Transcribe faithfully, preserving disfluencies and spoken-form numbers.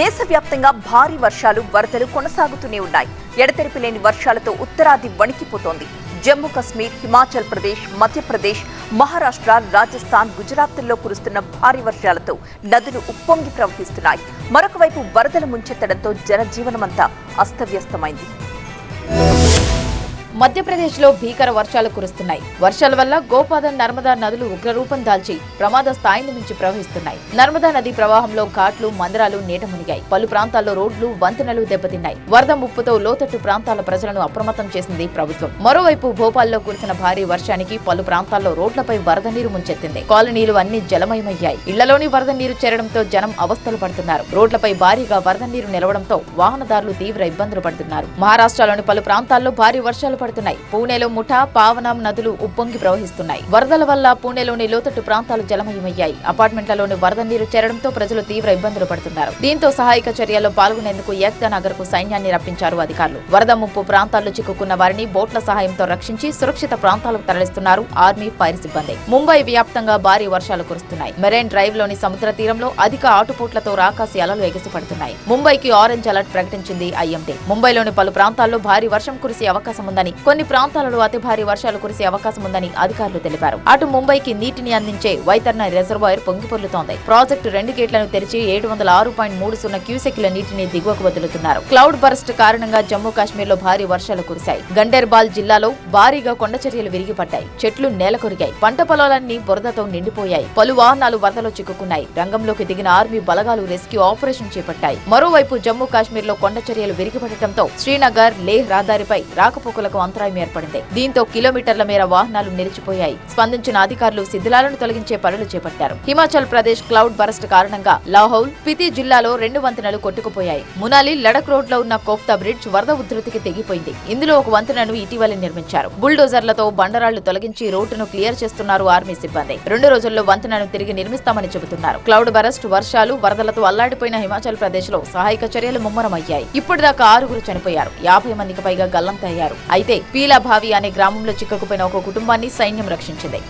దేశవ్యాప్తంగా భారీ వర్షాలు వరదలు కొనసాగుతూనే ఉన్నాయి. ఎడతెరిపిలేని వర్షాలతో ఉత్తరాది వణికిపోతోంది. జమ్మూ కశ్మీర్, హిమాచల్ ప్రదేశ్, మధ్యప్రదేశ్, మహారాష్ట్ర, రాజస్థాన్, గుజరాత్ల్లో కురుస్తున్న భారీ వర్షాలతో నదులు ఉప్పొంగి ప్రవహిస్తున్నాయి. మరొకవైపు వరదలు ముంచెత్తడంతో జనజీవనమంతా అస్తవ్యస్తమైంది. మధ్యప్రదేశ్లో భీకర వర్షాలు కురుస్తున్నాయి. వర్షాల వల్ల గోపాద, నర్మదా నదులు ఉగ్రరూపం దాల్చి ప్రమాద స్థాయిని మించి ప్రవహిస్తున్నాయి. నర్మదా నది ప్రవాహంలో ఘాట్లు, మందిరాలు నీట మునిగాయి. పలు ప్రాంతాల్లో రోడ్లు, వంతెనలు దెబ్బతిన్నాయి. వరద ముప్పుతో లోతట్టు ప్రాంతాల ప్రజలను అప్రమత్తం చేసింది ప్రభుత్వం. మరోవైపు భోపాల్లో కురిసిన భారీ వర్షానికి పలు ప్రాంతాల్లో రోడ్లపై వరద నీరు ముంచెత్తింది. కాలనీలు అన్ని జలమయమయ్యాయి. ఇళ్లలోని వరద నీరు చేరడంతో జనం అవస్థలు పడుతున్నారు. రోడ్లపై భారీగా వరద నీరు నిలవడంతో వాహనదారులు తీవ్ర ఇబ్బందులు పడుతున్నారు. మహారాష్ట్రలోని పలు ప్రాంతాల్లో భారీ వర్షాలు పడుతున్నాయి. పూణేలో ముఠా, పావనాం నదులు ఉప్పొంగి ప్రవహిస్తున్నాయి. వరదల వల్ల పూణేలోని లోతట్టు ప్రాంతాలు జలమయమయ్యాయి. అపార్ట్మెంట్లలోని వరద నీరు చేరడంతో ప్రజలు తీవ్ర ఇబ్బందులు పడుతున్నారు. దీంతో సహాయక చర్యల్లో పాల్గొనేందుకు ఏక్తా నగర్ కు సైన్యాన్ని రప్పించారు అధికారులు. వరద ముప్పు ప్రాంతాల్లో చిక్కుకున్న వారిని బోట్ల సహాయంతో రక్షించి సురక్షిత ప్రాంతాలకు తరలిస్తున్నారు ఆర్మీ, ఫైర్ సిబ్బంది. ముంబై వ్యాప్తంగా భారీ వర్షాలు కురుస్తున్నాయి. మెరైన్ డ్రైవ్ లోని సముద్ర తీరంలో అధిక ఆటుపోట్లతో రాకాసి అలలు ఎగిసిపడుతున్నాయి. ముంబైకి ఆరెంజ్ అలర్ట్ ప్రకటించింది ఐఎండీ. ముంబైలోని పలు ప్రాంతాల్లో భారీ వర్షం కురిసే అవకాశం ఉందని, కొన్ని ప్రాంతాలలో అతి భారీ వర్షాలు కురిసే అవకాశం ఉందని అధికారులు తెలిపారు. అటు ముంబైకి నీటిని అందించే వైతర్ణ రిజర్వాయర్ పొంగి పొర్లుతోంది. ప్రాజెక్టు రెండు గేట్లను తెరిచి ఏడు వందల ఆరు పాయింట్ మూడు సున్నా క్యూసెక్ల నీటిని దిగువకు వదులుతున్నారు. క్లౌడ్ బర్స్ట్ కారణంగా జమ్మూ కాశ్మీర్ లో భారీ వర్షాలు కురిశాయి. గండేర్బాల్ జిల్లాలో భారీగా కొండ చర్యలు విరిగిపడ్డాయి. చెట్లు నేల కొరిగాయి. పంట పొలాలన్నీ బురదతో నిండిపోయాయి. పలు వాహనాలు వరదలో చిక్కుకున్నాయి. రంగంలోకి దిగిన ఆర్మీ బలగాలు రెస్క్యూ ఆపరేషన్ చేపట్టాయి. మరోవైపు జమ్మూ కాశ్మీర్ లో కొండ చర్యలు విరిగిపడటంతో శ్రీనగర్, లేహ్ రహదారిపై రాకపోకలకు అంతరాయం ఏర్పడింది. దీంతో కిలోమీటర్ల మేర వాహనాలు నిలిచిపోయాయి. స్పందించిన అధికారులు శిథిలాలను తొలగించే పనులు చేపట్టారు. హిమాచల్ ప్రదేశ్ క్లౌడ్ బరస్ట్ కారణంగా లాహౌల్, పితి జిల్లాలో రెండు వంతెనలు కొట్టుకుపోయాయి. మునాలి, లడక్ రోడ్ లో ఉన్న కోఫ్తా బ్రిడ్జ్ వరద ఉధృతికి తెగిపోయింది. ఇందులో ఒక వంతెనను ఇటీవలే నిర్మించారు. బుల్డోజర్లతో బండరాళ్లు తొలగించి రోడ్డును క్లియర్ చేస్తున్నారు ఆర్మీ సిబ్బంది. రెండు రోజుల్లో వంతెనను తిరిగి నిర్మిస్తామని చెబుతున్నారు. క్లౌడ్ బరస్ట్ వర్షాలు వరదలతో అల్లాడిపోయిన హిమాచల్ ప్రదేశ్ లో సహాయక చర్యలు ముమ్మరమయ్యాయి. ఇప్పటిదాకా ఆరుగురు చనిపోయారు. యాభై మందికి పైగా గల్లంతయ్యారు. అయితే పీలాభావి అనే గ్రామంలో చిక్కుకుపోయిన ఒక కుటుంబాన్ని సైన్యం రక్షించింది.